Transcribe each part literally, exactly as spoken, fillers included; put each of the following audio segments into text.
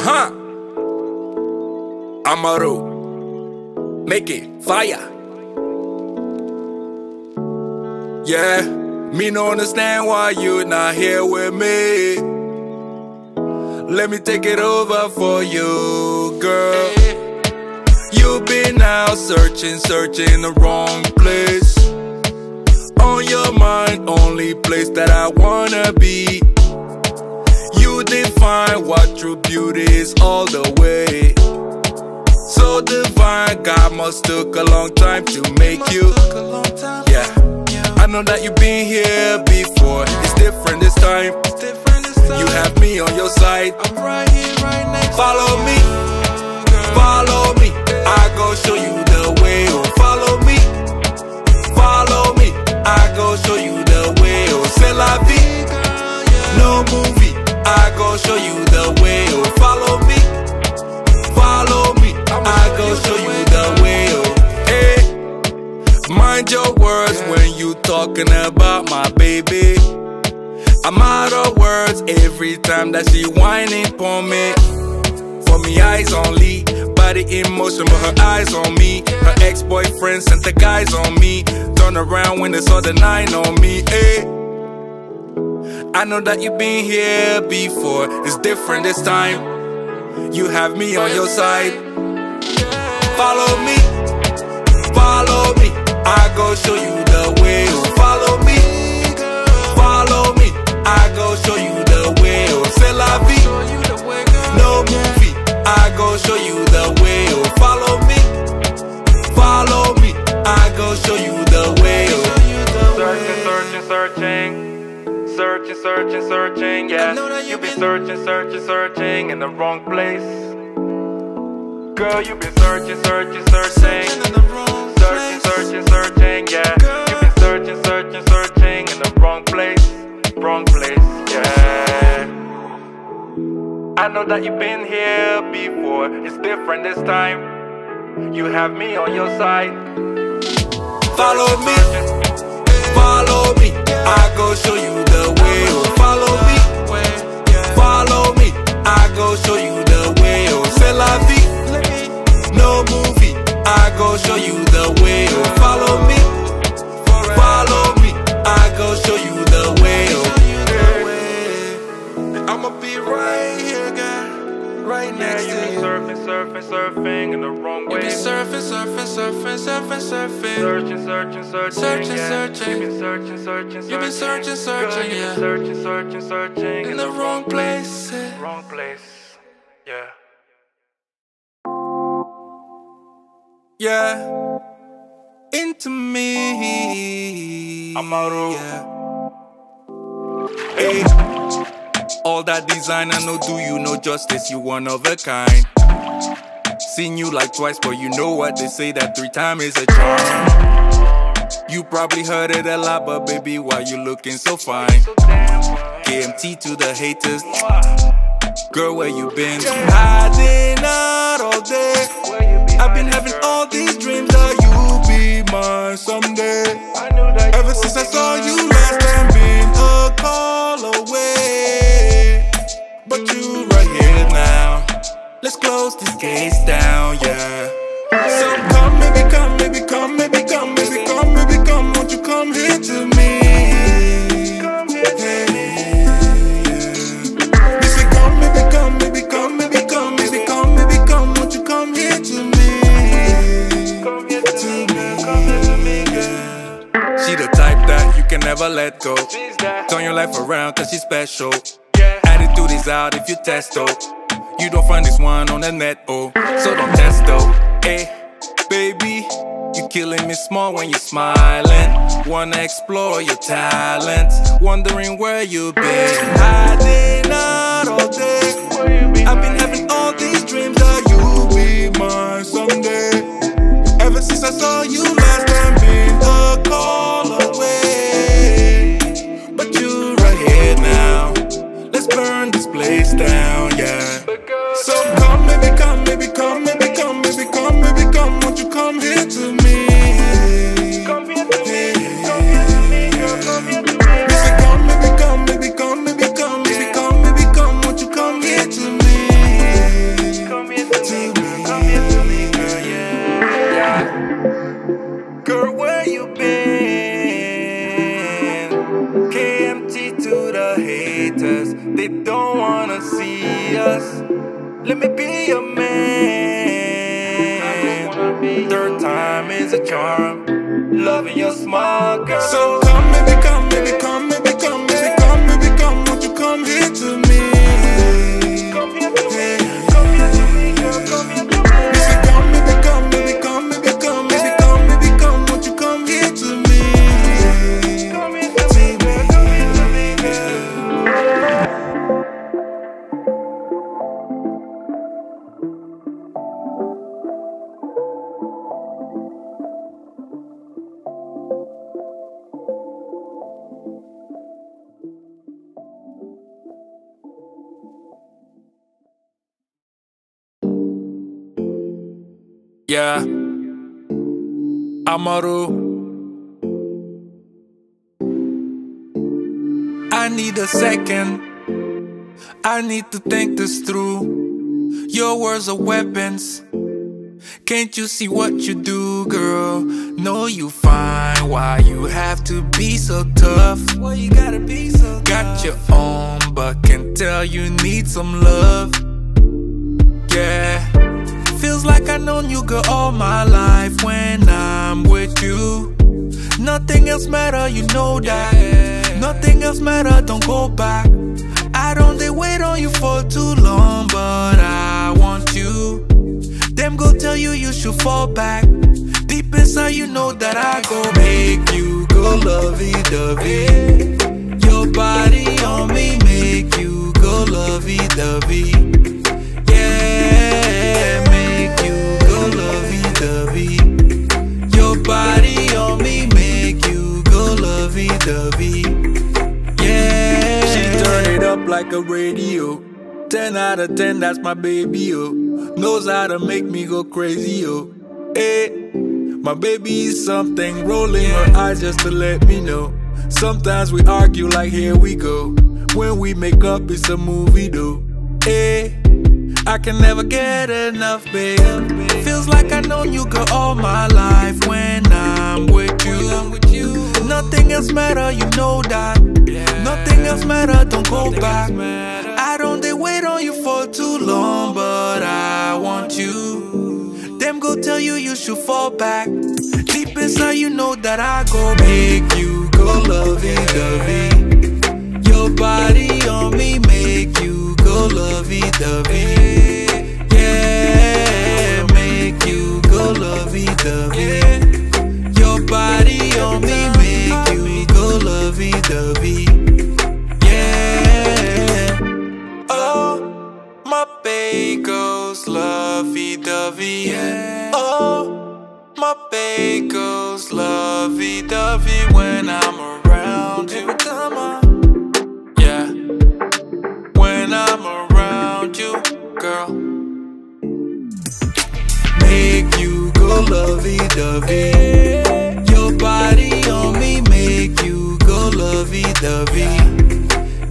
Uh-huh. Amaroo. Make it fire. Yeah. Me no understand why you not here with me. Let me take it over for you, girl. You've been out searching, searching the wrong place. On your mind, only place that I wanna be. You define what true beauty is all the way. So divine, God must took a long time to make you. Yeah, I know that you've been here before. It's different this time. You have me on your side. Follow me, follow me. I go show you the way. Oh, follow me, follow me. I go show you the way. Oh, c'est la vie, no movie. I go show you the way. Oh, follow me, follow me. I go show you the way. Oh, hey, mind your words when you talking about my baby. I'm out of words every time that she whining for me. For me, eyes only, body in motion, but her eyes on me. Her ex-boyfriend sent the guys on me. Turn around when they saw the nine on me. Hey. I know that you've been here before. It's different this time. You have me on your side. Follow me, follow me. I go show you the way. Oh, follow me, follow me. I go show you the way. Oh, c'est la vie, no movie. I go show you the way. Oh, follow me, follow me. I go show you the way. Oh, searching, searching, searching. Searching, searching, searching, yeah. You've been searching, searching, searching in the wrong place. Girl, you've been searching, searching, searching. Searching, searching, searching, yeah. You've been searching, searching, searching in the wrong place. Wrong place, yeah. I know that you've been here before. It's different this time. You have me on your side. Follow me, follow me. I go show you the way, oh, follow me, follow me. I go show you the way, oh, c'est la vie, no movie. I go show you the way, oh, follow me, follow me. I go show you the way, oh. I'ma be right here, girl, right next to you. Yeah, you been surfing, surfing, surfing in the wrong way. You been surfing, surfing, surfing, surfing, surfing. Searching, searching, searching, searching, searching. You been searching, searching, searching. You been searching, searching, yeah. Searching, searching, searching in the wrong place. Wrong place, yeah. Yeah, into me. Amaroo. Hey, all that design I know do you no justice. You one of a kind. Seen you like twice, but you know what they say, that three times is a charm. You probably heard it a lot, but baby, why you looking so fine? K M T to the haters. Girl, where you been? Hiding out all day. I've been having all these dreams that you'll be mine someday. Ever since I saw you last time, been a call away. But you right here now. Let's close this case down, yeah. So come, baby, come, baby, come, baby, come, baby, come, baby, come. Won't you come here to me? Hey, yeah. They say come, baby, come, baby, come, baby, come, baby, come, baby, come. Won't you come here to me? Come here to me, come here to me, yeah. She the type that you can never let go. Turn your life around, cause she's special. Attitude is out if you test, though. You don't find this one on the net, oh. So don't test though, hey. Baby, you killing me small when you smiling. Wanna explore your talent, wondering where you been. Hiding out all day. I've been having all these dreams that you'll be mine someday. Ever since I saw you last time, been a call away. But you right here now. Let's burn this place down, yeah. So come, baby, come, baby, come, baby, come, baby, come, baby, come. Won't you come here to me? Come here to me, come here to me, girl, come here to me. They say come, baby, come, baby, come, baby, come, baby, come, baby, come. Won't you come here to me? They don't wanna see us. Let me be a man. Third time is a charm. Loving your smile, girl. So come, baby, come, baby, come, baby, come, baby, come, baby, come. Won't you come here to me? Yeah, Amaroo. I need a second. I need to think this through. Your words are weapons. Can't you see what you do, girl? No, you fine. Why you have to be so tough? Why you gotta be so tough? Got your own, but can tell you need some love. Yeah. Feels like I've known you, girl, all my life. When I'm with you, nothing else matter, you know that, yeah. Nothing else matter, don't go back. I don't they wait on you for too long, but I want you. Them go tell you you should fall back. Deep inside you know that I go make you go lovey-dovey. Your body on me make you go lovey-dovey. Body on me make you go lovey-dovey. Yeah, she turn it up like a radio. Ten out of ten, that's my baby, oh. Knows how to make me go crazy, oh. Hey, my baby is something. Rolling her eyes just to let me know. Sometimes we argue like here we go. When we make up it's a movie though. Hey, I can never get enough, babe. Feels like I've known you, girl, all my life. When I'm with you, nothing else matter, you know that, yeah. Nothing else matter, don't go back. I don't they wait on you for too long, but I want you. Them go tell you you should fall back. Deep inside you know that I go make you go lovey-dovey. Your body on me make you go lovey-dovey, yeah. Make you go lovey-dovey. Your body on me make you go lovey-dovey, yeah. Oh, my bae goes lovey-dovey. Oh, my bae goes lovey-dovey when I'm around you. I'm around you, girl. Make you go lovey-dovey. Your body on me make you go lovey-dovey.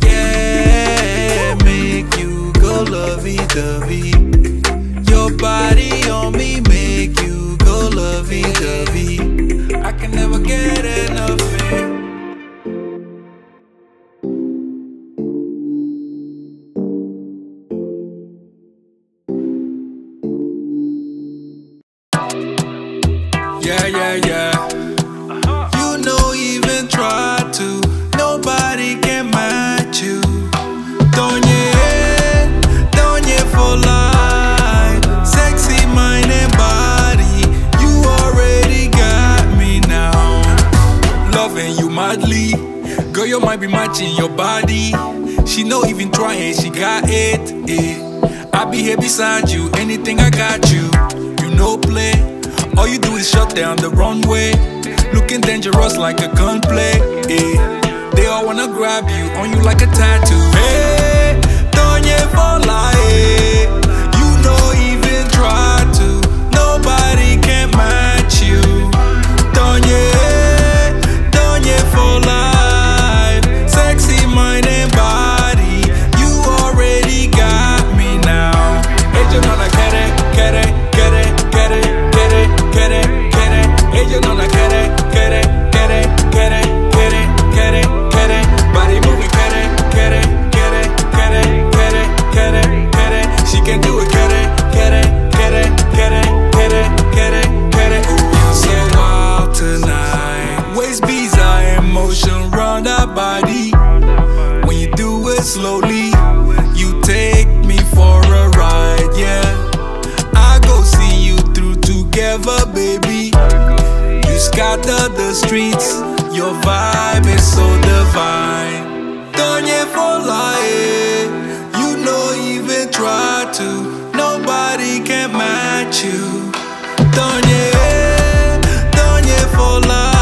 Yeah, make you go lovey-dovey. Your body on me make you go lovey-dovey. I can never get enough of it. Yeah, yeah, yeah. Uh-huh. You don't even try to. Nobody can match you. Don't you hate, don't you for life. Sexy mind and body. You already got me now. Loving you madly. Girl, you might be matching your body. She no even trying, she got it, eh. I be here beside you, anything I got you. You no play. All you do is shut down the runway. Looking dangerous like a gunplay, yeah. They all wanna grab you, on you like a tattoo. Hey, don't you fall like, hey. You don't even try to. Nobody can match you. Don't you, hey. Don't you fall like. Sexy mind and body. You already got me now. Hey, you know like, get it, get it, get it, get it. Get it, get it, hey, you know like get it, get it, get it, get it, get it, get it, get it, body moving, get it, get it, get it, forever, baby. You scatter the streets, your vibe is so divine. Donye for life, you no even try to. Nobody can match you. Donye, Donye for life.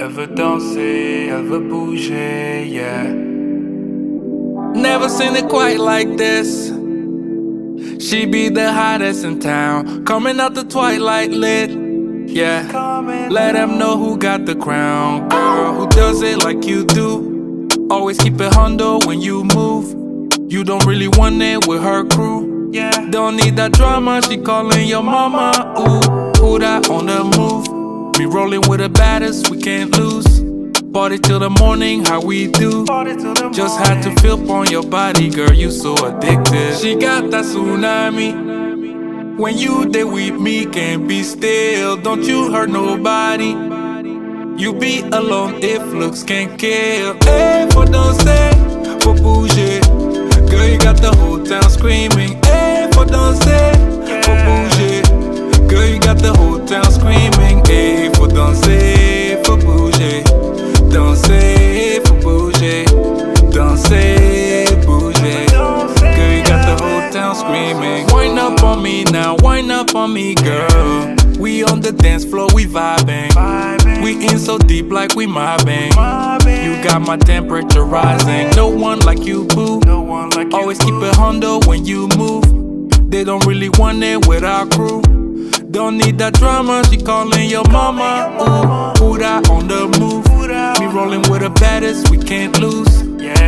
Elle veut danser, elle veut bouger, yeah. Never seen it quite like this. She be the hottest in town, coming out the twilight lit, yeah. Let them know who got the crown. Girl, who does it like you do? Always keep it hundo when you move. You don't really want it with her crew, yeah. Don't need that drama, she calling your mama, ooh. Who that on the move? We rolling with the baddest, we can't lose. Party till the morning, how we do? Just had to feel on your body, girl, you so addicted. She got that tsunami. When you there with me, can't be still. Don't you hurt nobody. You be alone if looks can't kill. Hey, for dancer, for bouger. Girl, you got the whole town screaming. Hey, for dancer, for bouger. Girl, you got the whole town screaming. Hey, faut danser, faut bouger. Danser, faut bouger. Danser, bouger. Girl, you got the whole town screaming. Wind up on me now, wind up on me, girl. We on the dance floor, we vibing. We in so deep like we mobbing. You got my temperature rising. No one like you, boo. Always keep it hundo when you move. They don't really want it with our crew. Don't need that drama, she calling your mama, ooh. Who that on the move? Me rolling with the baddest, we can't lose.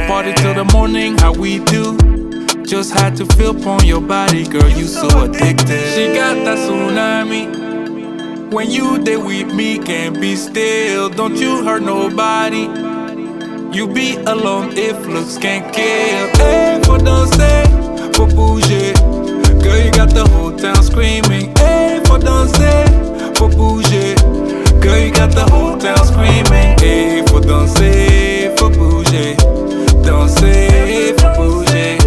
Party till the morning, how we do? Just had to feel on your body, girl, you so addicted. She got that tsunami. When you there with me, can't be still. Don't you hurt nobody. You be alone if looks can't kill. Hey, faut danser, faut bouger. Girl, you got the whole town screaming. Hey, faut danser, faut bouger. Girl, you got the whole town screaming. Hey, faut danser, faut bouger. Danser, faut bouger.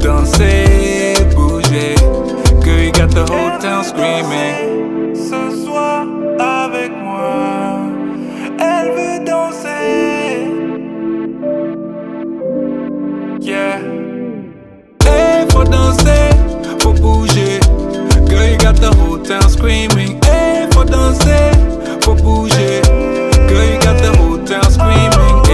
Danser, bouger. Girl, you got the whole town screaming. Ce soir avec moi, elle veut danser. Yeah. Hey, faut danser. Faut bouger, girl, you got the whole town screaming. Hey, faut danser, faut bouger, girl, you got the whole town screaming.